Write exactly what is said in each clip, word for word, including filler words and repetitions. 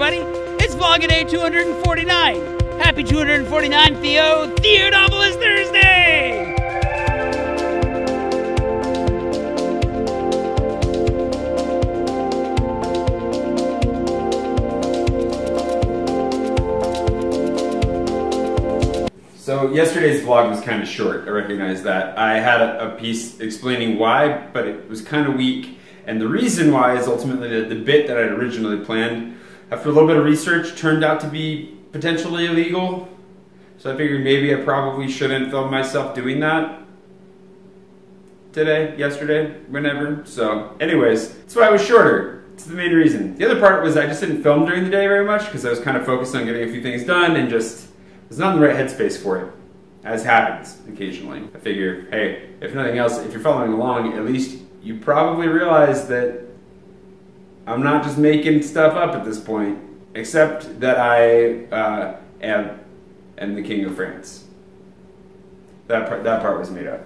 everybody. It's vlogging day two hundred forty-nine. Happy two hundred forty-nine Theo Theodopolis Thursday! So yesterday's vlog was kind of short, I recognize that. I had a, a piece explaining why, but it was kind of weak. And the reason why is ultimately that the bit that I'd originally planned, after a little bit of research, turned out to be potentially illegal, so I figured maybe I probably shouldn't film myself doing that today, yesterday, whenever. So anyways, that's why I was shorter. It's the main reason. The other part was I just didn't film during the day very much because I was kind of focused on getting a few things done and just was not in the right headspace for it, as happens occasionally. I figure, hey, if nothing else, if you're following along, at least you probably realize that I'm not just making stuff up at this point. Except that I uh, am, am the King of France. That part, that part was made up.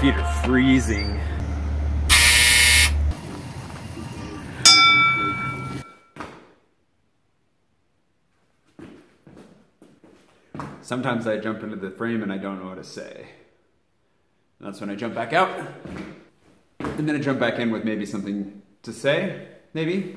Feet are freezing. Sometimes I jump into the frame and I don't know what to say. That's when I jump back out. And then I jump back in with maybe something to say, maybe.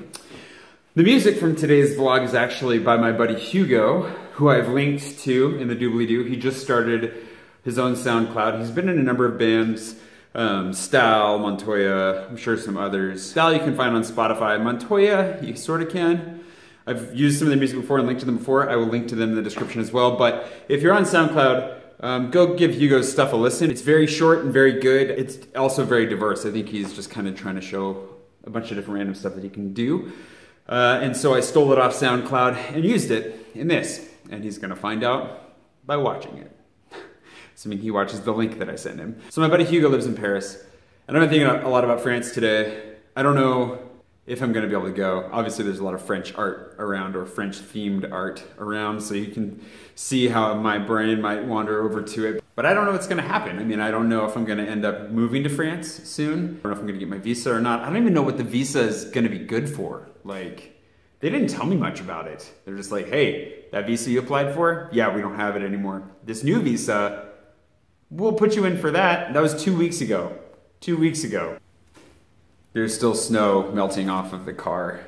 The music from today's vlog is actually by my buddy Hugo, who I've linked to in the doobly-doo. He just started his own SoundCloud. He's been in a number of bands, um, STAL, Montoya, I'm sure some others. STAL you can find on Spotify. Montoya, you sort of can. I've used some of their music before and linked to them before. I will link to them in the description as well. But if you're on SoundCloud, um, go give Hugo's stuff a listen. It's very short and very good. It's also very diverse. I think he's just kind of trying to show a bunch of different random stuff that he can do. Uh, and so I stole it off SoundCloud and used it in this. And he's gonna find out by watching it. Assuming he watches the link that I sent him. So my buddy Hugo lives in Paris, and I've been thinking a lot about France today. I don't know if I'm gonna be able to go. Obviously there's a lot of French art around, or French themed art around, so you can see how my brain might wander over to it. But I don't know what's gonna happen. I mean, I don't know if I'm gonna end up moving to France soon. I don't know if I'm gonna get my visa or not. I don't even know what the visa is gonna be good for. Like, they didn't tell me much about it. They're just like, hey, that visa you applied for? Yeah, we don't have it anymore. This new visa, we'll put you in for that. That was two weeks ago. Two weeks ago. There's still snow melting off of the car.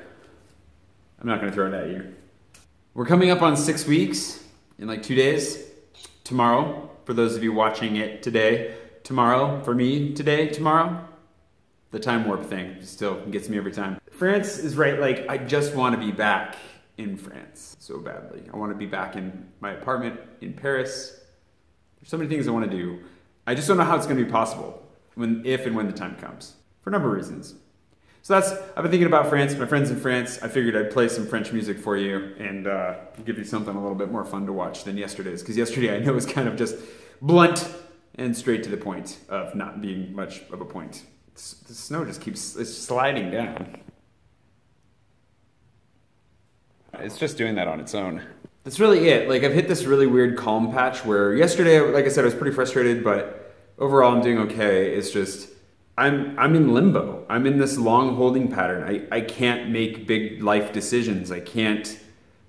I'm not gonna throw it at you. We're coming up on six weeks in like two days. Tomorrow, for those of you watching it today. Tomorrow, for me, today, tomorrow. The time warp thing still gets me every time. France is right, like, I just wanna be back in France so badly. I wanna be back in my apartment in Paris. So many things I want to do. I just don't know how it's going to be possible when, if and when the time comes, for a number of reasons. So that's, I've been thinking about France, my friend's in France. I figured I'd play some French music for you and uh, give you something a little bit more fun to watch than yesterday's, because yesterday I know was kind of just blunt and straight to the point of not being much of a point. It's, the snow just keeps it's sliding down. It's just doing that on its own. That's really it. Like, I've hit this really weird calm patch where yesterday, like I said, I was pretty frustrated, but overall I'm doing okay. It's just, I'm I'm in limbo. I'm in this long holding pattern. I, I can't make big life decisions. I can't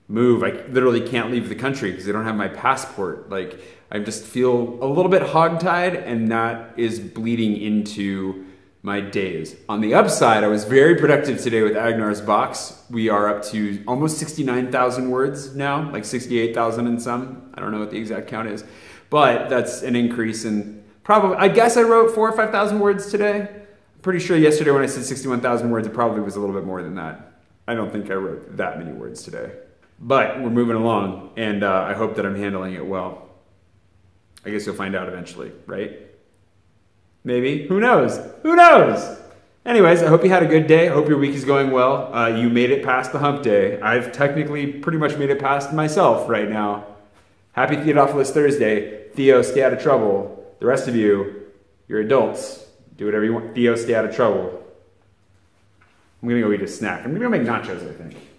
move. I literally can't leave the country because I don't have my passport. Like, I just feel a little bit hogtied, and that is bleeding into my days. On the upside, I was very productive today with Agnar's Box. We are up to almost sixty-nine thousand words now, like sixty-eight thousand and some. I don't know what the exact count is, but that's an increase in Probably, I guess I wrote four or five thousand words today. I'm pretty sure yesterday when I said sixty-one thousand words, it probably was a little bit more than that. I don't think I wrote that many words today. But we're moving along, and uh, I hope that I'm handling it well. I guess you'll find out eventually, right? Maybe, who knows? Who knows? Anyways, I hope you had a good day. I hope your week is going well. Uh, you made it past the hump day. I've technically pretty much made it past myself right now. Happy Theodophilus Thursday. Theo, stay out of trouble. The rest of you, you're adults. Do whatever you want. Theo, stay out of trouble. I'm gonna go eat a snack. I'm gonna go make nachos, I think.